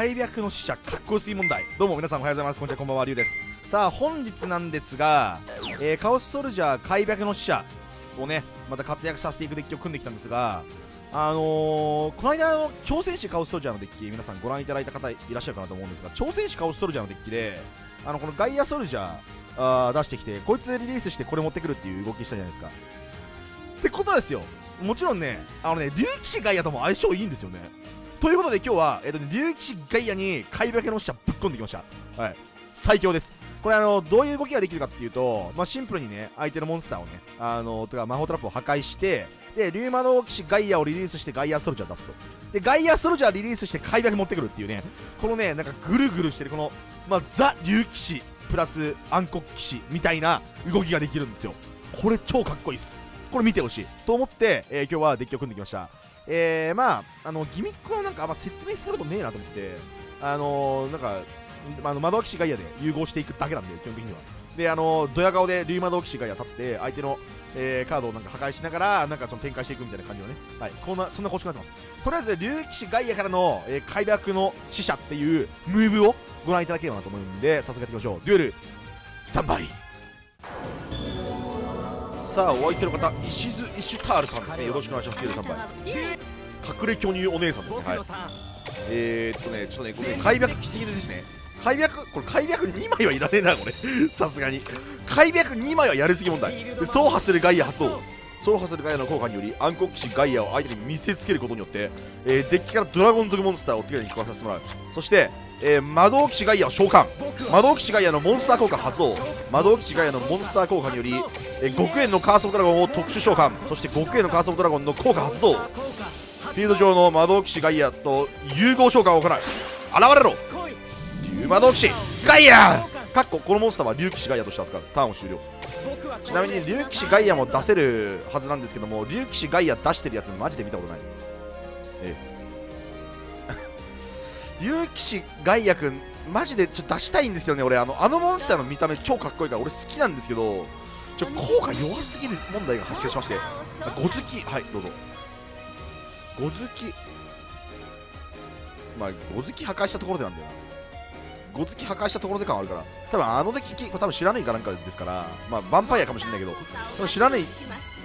大白の使者かっこ薄い問題。どうも皆さんおはようございます。こんにちは、こんばんは、龍です。さあ本日なんですが、カオスソルジャー大白の使者をねまた活躍させていくデッキを組んできたんですが、この間の超戦士カオスソルジャーのデッキ皆さんご覧いただいた方いらっしゃるかなと思うんですが、超戦士カオスソルジャーのデッキでこのガイアソルジャー出してきて、こいつリリースしてこれ持ってくるっていう動きしたじゃないですか。ってことはですよ、もちろんね竜騎士ガイアとも相性いいんですよね。ということで今日は、竜騎士ガイアに怪白の使者ぶっ込んできました。はい、最強です。これどういう動きができるかっていうと、シンプルにね相手のモンスターをねとか魔法トラップを破壊して、で竜魔の騎士ガイアをリリースしてガイアソルジャー出すと、でガイアソルジャーリリースして怪白持ってくるっていうね、このねなんかぐるぐるしてるこの、ザ竜騎士プラス暗黒騎士みたいな動きができるんですよ。これ超かっこいいっす。これ見てほしいと思って、今日はデッキを組んできました。ギミックはなんかあんま説明することねえなと思って魔導騎士ガイアで融合していくだけなんで、基本的にはでドヤ顔で竜魔導騎士ガイア立つて相手の、カードをなんか破壊しながらその展開していくみたいな感じのね、はい、そんな構築になってます。とりあえず竜騎士ガイアからの怪白の使者っていうムーブをご覧いただければなと思うんで、早速やっていきましょう。デュエルスタンバイ。さあお相手の方、石津イシュタールさんですね。よろしくお願いします。デュエルスタンバイ、隠れ巨乳お姉さんですね。はい、ちょっとねこれ怪白きすぎるですね。怪白、これ怪白2枚はいらねえなこれさすがに怪白2枚はやりすぎ問題。走破するガイア発動。走破するガイアの効果により暗黒騎士ガイアを相手に見せつけることによって、デッキからドラゴン族モンスターを手に引っ張らせてもらう。そして、魔導騎士ガイアを召喚。魔導騎士ガイアのモンスター効果発動。魔導騎士ガイアのモンスター効果により、極炎のカーソルドラゴンを特殊召喚。そして極炎のカーソルドラゴンの効果発動。フィールド上の魔導騎士ガイアと融合召喚を行う。現れろ魔導騎士ガイアかっこ、このモンスターは竜騎士ガイアとして扱う。ターンを終了。ちなみに竜騎士ガイアも出せるはずなんですけども、竜騎士ガイア出してるやつマジで見たことない。竜騎士ガイアくんマジでちょっと出したいんですけどね。俺あのモンスターの見た目超かっこいいから俺好きなんですけど、効果弱すぎる問題が発生しまして、ご好き、はいどうぞ。ご好き、ご好き破壊したところでなんだよな。ごつき破壊したところで感あるから、多分あのデッキ多分知らないかなんかですから、ヴァンパイアかもしれないけど、多分知らない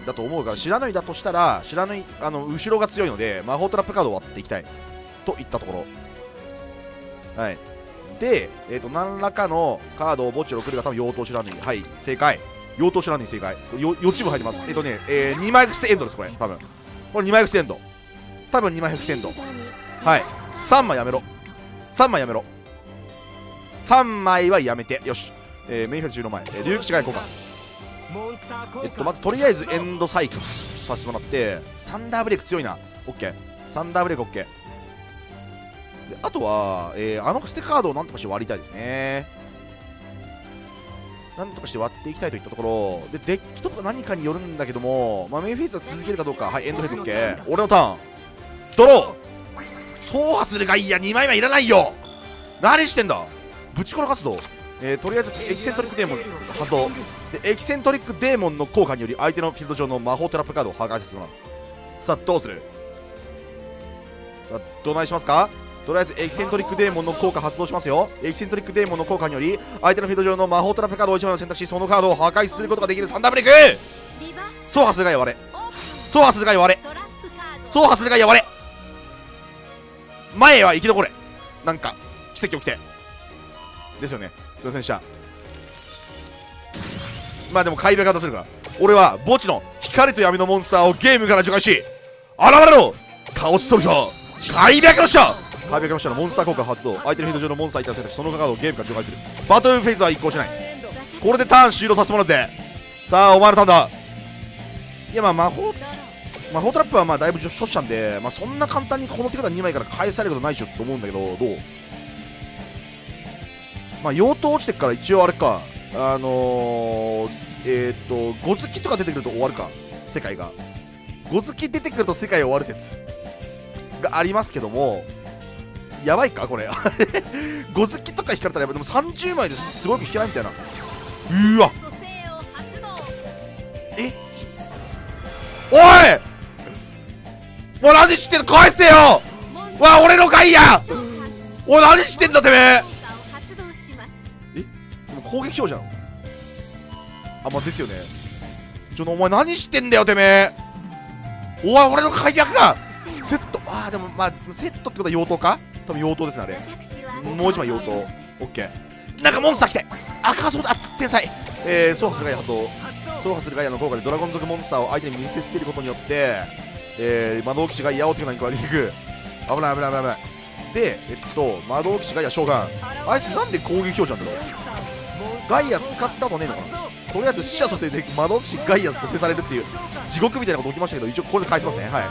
だと思うから、知らないだとしたら、知らない後ろが強いので魔法トラップカードを割っていきたいといったところ。はいで、何らかのカードを墓地を送るが多分妖刀知らない。はい、正解。妖刀知らない正解。予知部入ります。2枚伏せエンドです。これ多分これ2枚伏せエンド、多分2枚伏せエンド。はい、3枚やめろ、3枚やめろ、3枚はやめてよし。メインフェル中の前、竜騎士ガイア交換。まずとりあえずエンドサイクルさせてもらって、サンダーブレイク強いな。オッケー、サンダーブレイクオッケー。であとは、捨てカードをなんとかして割りたいですね。なんとかして割っていきたいといったところで、デッキとか何かによるんだけども、メインフェイスは続けるかどうか。はい、エンドフェイスオッケー。俺のターン、ドロー。走破するガイア2枚はいらないよ、何してんだ。ぶち殺すぞ。とりあえずエキセントリックデーモン発動で、エキセントリックデーモンの効果により相手のフィールド上の魔法トラップカードを破壊させてもらう。さあどうする、さあどうなりしますか。とりあえずエキセントリックデーモンの効果発動しますよ。エキセントリックデーモンの効果により相手のフィールド上の魔法トラップカードを1枚を選択し、そのカードを破壊することができる。サンダーブレイク。走破するがやわれ、走破するがやわれ、走破するがやわれ。前へは生き残れ。なんか奇跡起きてですよね。すいませんでした。でも怪白が出せるから、俺は墓地の光と闇のモンスターをゲームから除外し、現れろカオスソルジャー怪白の使者。怪白の使者のモンスター効果発動。相手のフィールド上のモンスターに対してそのカードをゲームから除外する。バトルフェイズは移行しない。これでターン終了させてもらうぜ。さあお前のターンだ。いや魔法トラップはだいぶ処置したんで、そんな簡単にこの手方2枚から返されることないでしょと思うんだけど、どう。妖刀落ちてっから一応あれか、ゴズキとか出てくると終わるか、世界が。ゴズキ出てくると世界終わる説がありますけども、やばいかこれゴズキとか引かれたらやばい。でも30枚ですごく引けないみたいな。うわえ、おいもう何してんの、返せよ。わ俺のガイアおい何してんだてめえ。えでも攻撃表じゃん。あまあ、ですよね。お前何してんだよてめえ。おい俺の解約がセット。ああでもまあセットってことは妖刀か、多分妖刀ですねあれ。もう一枚妖刀。オッケー。なんかモンスター来て赤そうだ。あ天才。走破するガイア発動。走破するガイアの効果でドラゴン族モンスターを相手に見せつけることによって、魔導騎士ガイアを手札に加えていく。危ない危ない危ない危ない。で魔導騎士ガイア召喚。あいつなんで攻撃表示なんだろう。ガイア使ったことねえのかな。とりあえず死者蘇生で魔導騎士ガイア蘇生されるっていう地獄みたいなこと起きましたけど、一応これで返しますね。はい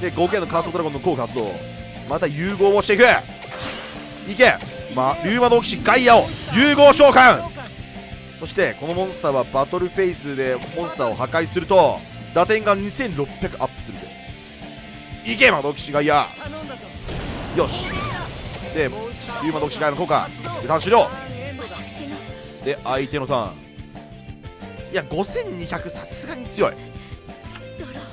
で合計のカーソンドラゴンの効果発動。また融合をしていく。いけ、ま、竜魔導騎士ガイアを融合召喚。そしてこのモンスターはバトルフェイズでモンスターを破壊すると打点が2600アップするで。いけ魔導騎士ガイアよし。で竜魔導騎士ガイアの効果でターン終了で相手のターン。いや5200さすがに強い。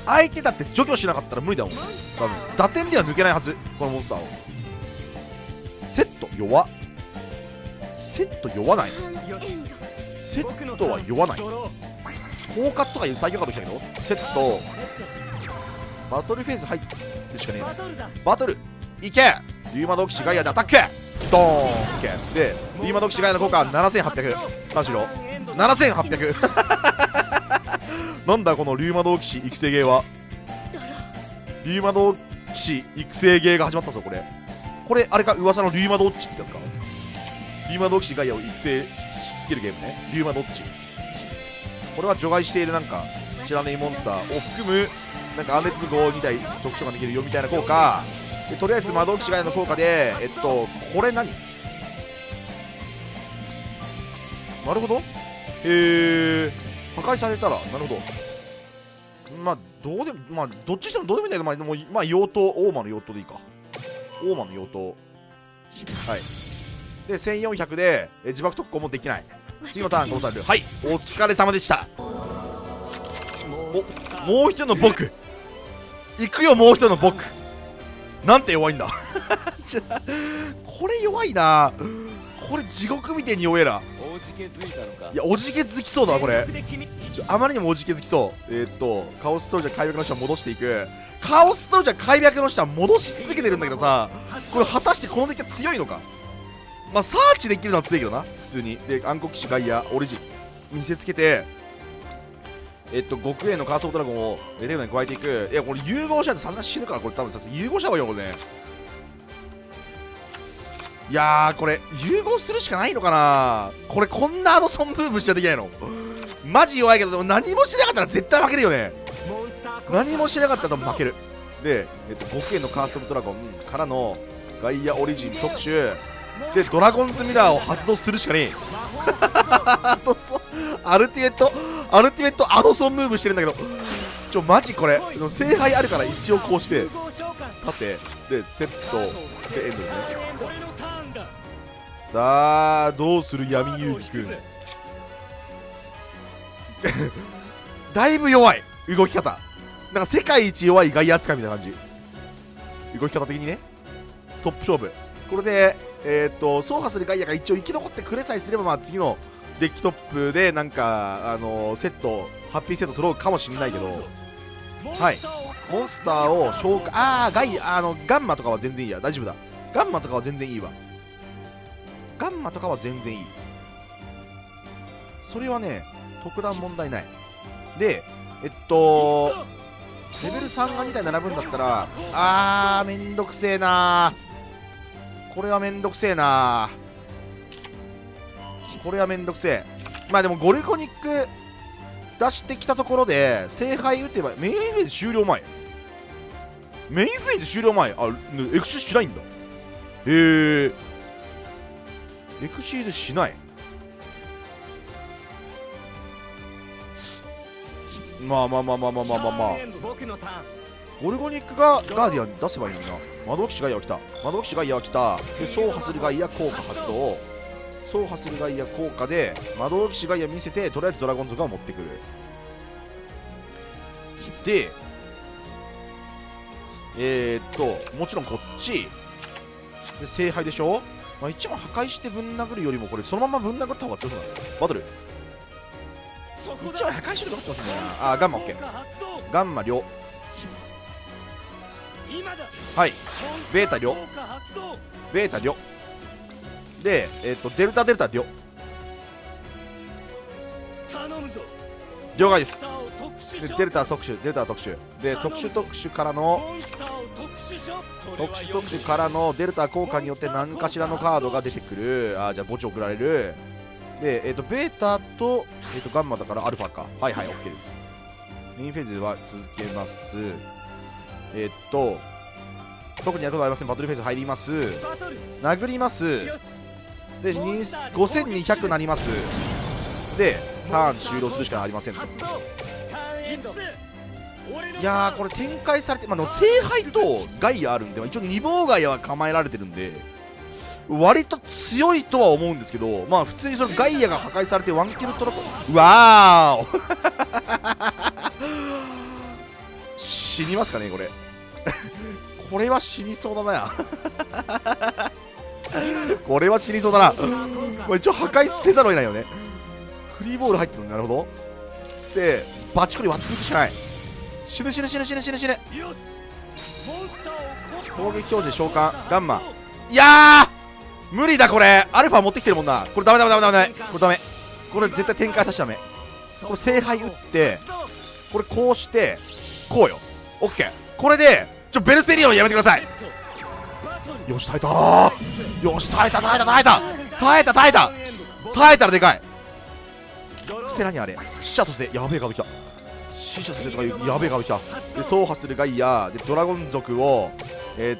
相手だって除去しなかったら無理だもん。多分打点では抜けないはずこのモンスターを。セット弱、セット弱ない、セットは弱ない。狡猾とかいう最強カード来たけどセットバトルフェーズ入るしかねえ。バトルいけリーマドキシガイアでアタックドーン。オッケーでリーマドキシガイアの効果7800田代7800 なんだこの龍魔導騎士育成ゲーは。龍魔導騎士育成ゲーが始まったぞこれ。これあれか噂の龍魔導騎士ってやつか。龍魔導騎士ガイアを育成し続けるゲームね、龍魔導騎士。これは除外しているなんか知らないモンスターを含むなんかアネツ号2体特徴ができるよみたいな効果で、とりあえず魔導騎士ガイアの効果でこれ何なるほど。破壊されたらなるほど。まあどうでもまあどっちしてもどうでもいいんだけど、まあでもまあ妖刀大間の妖刀でいいか。大間の妖刀はいで1400で自爆特攻もできない。次のターン殺される。はいお疲れ様でした。おもう一人の僕行くよ。もう一人の僕なんて弱いんだこれ弱いな。これ地獄みてえに弱えな。いやおじけづきそうだなこれ。あまりにもおじけづきそう。カオスソルジャー開幕の下戻していく。カオスソルジャー開幕の下戻し続けてるんだけどさ、これ果たしてこのデッキは強いのか。まあサーチできるのは強いけどな普通に。で暗黒騎士ガイアオリジン見せつけて極炎のカーソンドラゴンをレベルに加えていく。いやこれ融合しないとさすが死ぬから、これ多分さ融合した方がいいよこれね。いやーこれ融合するしかないのかな。これこんなアドソンブームしちゃできないのマジ弱いけど、でも何もしなかったら絶対負けるよね。何もしなかったら負ける。で極限のカーソンドラゴンからのガイアオリジン特集でドラゴンズミラーを発動するしかねえアルティメットアドソンムーブしてるんだけど、マジこれ聖杯あるから一応こうして盾でセットでエンドですね。さあどうする闇ゆうきくんだいぶ弱い動き方。なんか世界一弱いガイア扱いみたいな感じ。動き方的にねトップ勝負。これで走破するガイアが一応生き残ってくれさえすれば、まあ次のデッキトップでなんかセットハッピーセット揃うかもしれないけど、はいモンスターを召喚。ああガイアガンマとかは全然いいや。大丈夫だガンマとかは全然いいわ。ガンマとかは全然いい。それはね特段問題ない。でレベル3が2体並ぶんだったら、あーめんどくせえなー。これはめんどくせえなー。これはめんどくせえ。まあでもゴルゴニック出してきたところで聖杯打てばメインフェーズ終了前。メインフェーズ終了前あエクシーズしないんだ。へえエクシーズしない。まあまあまあまあまあまあまあまあゴルゴニックがガーディアン出せばいいのにな。窓騎士ガイアは来た。窓騎士ガイアは来たで走破するガイア効果発動。走破するガイア効果で窓騎士ガイア見せてとりあえずドラゴン族を持ってくる。でもちろんこっちで聖杯でしょ、まあ、1枚破壊してぶん殴るよりもこれそのままぶん殴った方が強くなる。バトル1枚破壊してるかもしれないな。あガンマ OK、 ガンマ両、はいベータ両、ベータ両でデルタデルタ両、了解です。でデルタ特殊、デルタ特殊で特殊特殊からの特殊特殊からのデルタ効果によって何かしらのカードが出てくる。あじゃあ墓地送られる。でベータと、ガンマだからアルファか。はいはい OK です。メインフェーズは続けます。特にやることありません。バトルフェーズ入ります。殴ります。で5200なります。でターン終了するしかありませんと。いやーこれ展開されて、まあ、聖杯とガイアあるんで、まあ、一応二妨害は構えられてるんで割と強いとは思うんですけど、まあ普通にそのガイアが破壊されてワンキルトラコ、わーお死にますかねこれこれは死にそうだなこれは死にそうだなこれ一応破壊せざるを得ないよね。フリーボール入ってるの。なるほど。でバチコリ割っていくしかない。死ぬ死ぬ死ぬ死ぬ死ぬ死ぬ。攻撃表示召喚ガンマ。いやー無理だこれ。アルファ持ってきてるもんな。これダメダメダメダメこれダメ。これ絶対展開させちゃダメ。これ聖杯打ってこれこうしてこうよ。オッケー。これでベルセリオンやめてください。よし耐えたー。よし耐えた耐えた耐えた耐えた耐えた耐えたらでかい。クセラにあれ死者蘇生やべえ顔きた。死者蘇生とかいうやべえ顔きた。で走破するガイアでドラゴン族を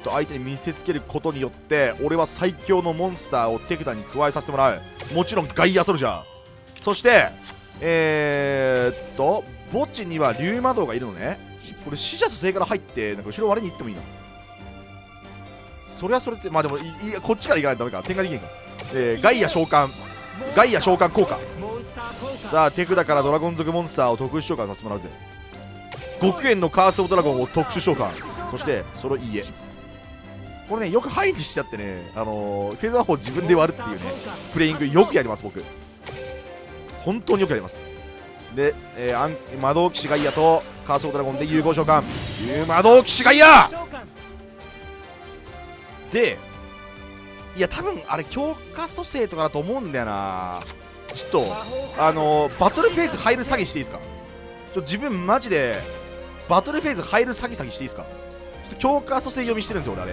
相手に見せつけることによって俺は最強のモンスターを手札に加えさせてもらう。もちろんガイアソルジャー。そして墓地には竜魔道がいるのね。これ死者蘇生から入ってなんか後ろ割れに行ってもいいな。それはそれってまあでもいこっちから行かないとダメか。展開できへんか。ガイア召喚ガイア召喚効果。さあ手札からドラゴン族モンスターを特殊召喚させてもらうぜ。極限のカーストドラゴンを特殊召喚。そしてその家これねよく配置しちゃってね、フェーズアホを自分で割るっていうねプレイングよくやります。僕本当によくやります。で、魔導騎士ガイアとカーソードラゴンで融合召喚。魔導騎士ガイアで、いや多分あれ強化蘇生とかだと思うんだよな。ちょっとバトルフェーズ入る詐欺していいですか。自分マジでバトルフェーズ入る詐欺していいですか。ちょっと強化蘇生読みしてるんですよ俺あれ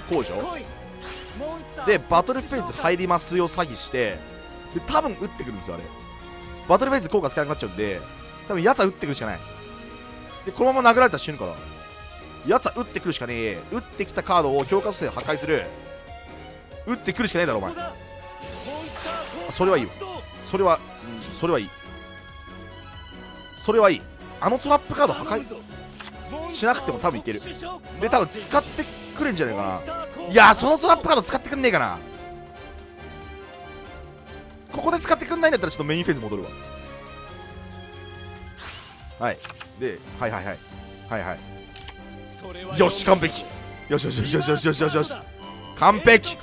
で、こうでしょ。でバトルフェーズ入りますよ詐欺して、で多分打ってくるんですよあれ。バトルフェーズ効果使えなくなっちゃうんで多分やつは打ってくるしかない。でこのまま殴られたら死ぬからやつは打ってくるしかねえ。打ってきたカードを強化蘇生破壊する。打ってくるしかねえだろお前。それはいいよ。それは、うん、それはいい。それはいい。あのトラップカード破壊しなくても多分いける。で多分使ってくれんじゃないかな。いやーそのトラップカード使ってくんねえかな。ここで使ってくんないんだったらちょっとメインフェーズ戻るわ。はいではいはいはいはいはいよし完璧。よしよしよしよしよしよしよしよし完璧。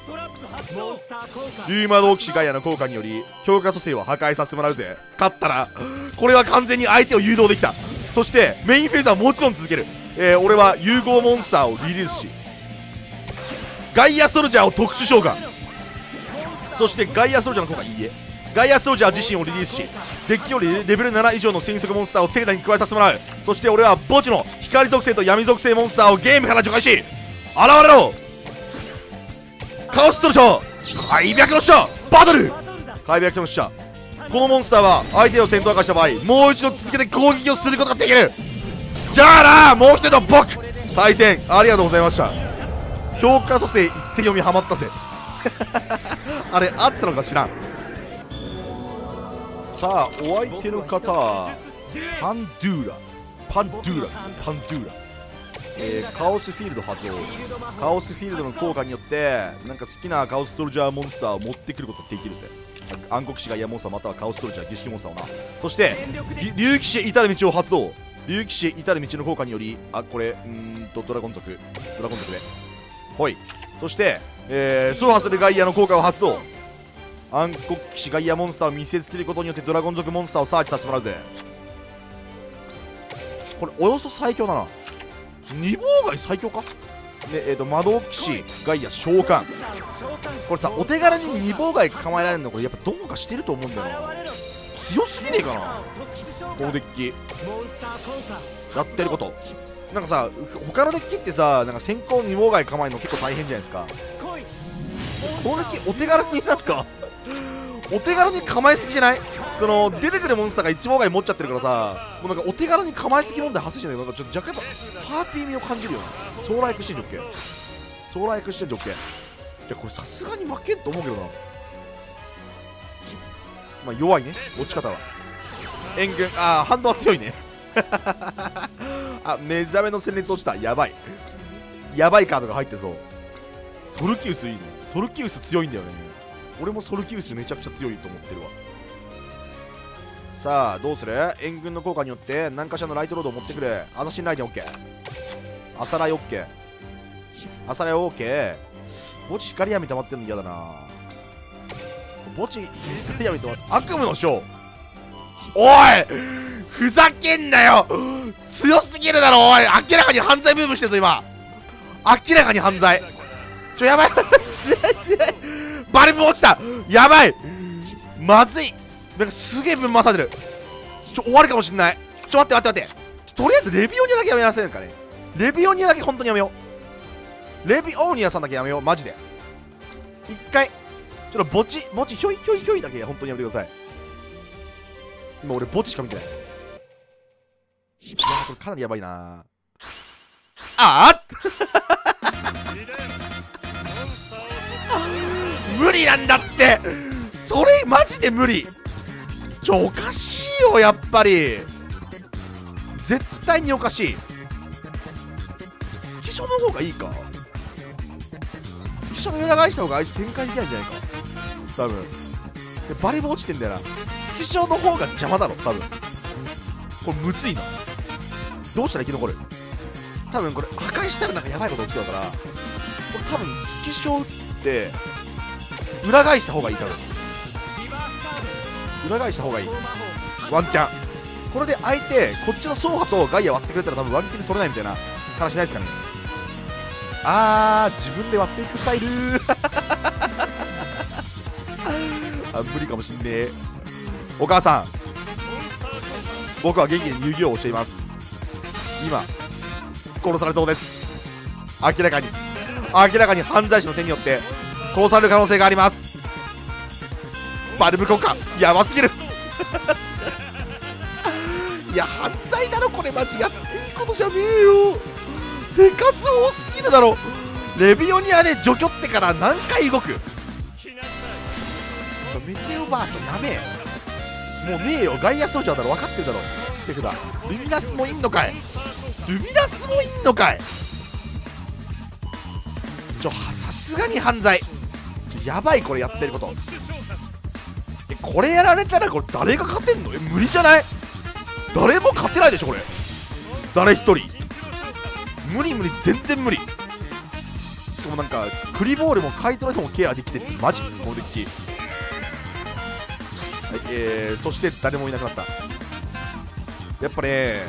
龍魔導騎士ガイアの効果により強化蘇生を破壊させてもらうぜ。勝ったらこれは完全に相手を誘導できた。そしてメインフェーズはもちろん続ける。俺は融合モンスターをリリースしガイアストルジャーを特殊召喚。そしてガイアストロジャーの効果いいえ。ガイアストロジャー自身をリリースしデッキよりレベル7以上の戦速モンスターを手札に加えさせてもらう。そして俺は墓地の光属性と闇属性モンスターをゲームから除外し現れろカオストロジャー開闢の使者バトル開闢の使者。このモンスターは相手を戦闘化した場合もう一度続けて攻撃をすることができる。じゃあなもう一人の僕対戦ありがとうございました。強化蘇生一手読みハマったぜあれあったのか知らん。さあお相手の方はパンドゥーラパンドゥーラ、カオスフィールド発動。カオスフィールドの効果によってなんか好きなカオストルジャーモンスターを持ってくることができるぜ。暗黒騎士ガイアモンスターまたはカオストルジャー儀式モンスターをな。そして竜騎士へ至る道を発動。竜騎士へ至る道の効果によりあこれドラゴン族でほいそして、走破するガイアの効果を発動。暗黒騎士ガイアモンスターを見せつけることによってドラゴン族モンスターをサーチさせてもらうぜ。これおよそ最強だな。二妨害最強かで、魔導騎士ガイア召喚。これさ、お手軽に二妨害構えられるのこれやっぱどうかしてると思うんだよな。強すぎねえかなこのデッキ。やってることなんかさ、他のデッキってさ、なんか先行二妨害構えるの結構大変じゃないですか。このデッキお手軽になんかお手軽に構えすぎじゃない？その出てくるモンスターが一妨害持っちゃってるからさ、もうなんかお手軽に構えすぎ問題発生してるんだけど、なんかちょっと若干やっぱハーピー味を感じるよな。ソーライクしてんじゃっけ、ソーライクしてんじゃっけ。いやこれさすがに負けんと思うけどな。まあ弱いね、落ち方は。援軍、ああ反動は強いねあ、目覚めの戦列落ちた。やばい、やばいカードが入ってそう。ソルキウスいいね。ソルキウス強いんだよね。俺もソルキウスめちゃくちゃ強いと思ってるわ。さあどうする？援軍の効果によって何かしらのライトロードを持ってくる。アサシンライデン OK、 アサライ OK、 アサライ OK。 墓地光闇溜まってるの嫌だな。墓地光闇溜まって悪夢の章。おいふざけんなよ、強すぎるだろおい。明らかに犯罪ブームしてるぞ今、明らかに犯罪。ちょやばい強い強い、バルブ落ちた、やばい、まずい、なんかすげえ分回されてる。ちょ終わるかもしんない。ちょ待って待って待って、とりあえずレビオニアだけやめなさい。なんかねレビオニアだけ本当にやめよう。レビオニアさんだけやめようマジで。一回ちょっと墓地ひょいひょいひょいだけ本当にやめてください。今俺墓地しか見てない。これかなりやばいなあっ無理なんだってそれマジで無理。おかしいよやっぱり、絶対におかしい。月書の方がいいか、月書の裏返した方があいつ展開できないんじゃないか多分。バレーボー落ちてんだよな。月書の方が邪魔だろ多分。これむずいな。どうしたら生き残る？多分これ破壊したらなんかやばいこと起きそうだから、これ多分月書打って裏返した方がいい多分。裏返した方がいいワンチャン。これで相手こっちの走破とガイア割ってくれたら多分ワンキル取れないみたいな話ないですかね。あー自分で割っていくスタイルあ無理かもしんねえ。お母さん僕は元気に遊戯王をしています。今殺されそうです。明らかに犯罪者の手によって殺される可能性があります。バルブ効果やばすぎるいや犯罪だろこれマジ、やっていいことじゃねえよ。手数多すぎるだろ。レビオニアで除去ってから何回動く？メテオバーストやべえ、もうねえよ。ガイアソルジャーだろ分かってるだろ。手札ルミナスもいんのかい、ルミナスもいんのかい。さすがに犯罪やばいこれやってること。これやられたらこれ誰が勝てんの？無理じゃない？誰も勝てないでしょこれ、誰一人無理無理全然無理。しかもなんかクリボールも買い取られてもケアできてるマジこのデッキ。はい、そして誰もいなくなった。やっぱね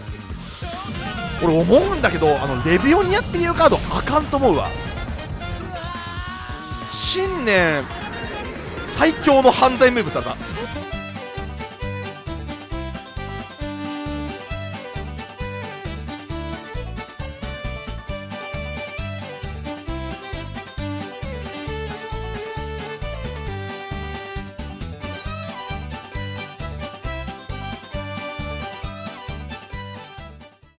俺思うんだけど、あのレビオニアっていうカードあかんと思うわ。新年最強の犯罪ムーブされた。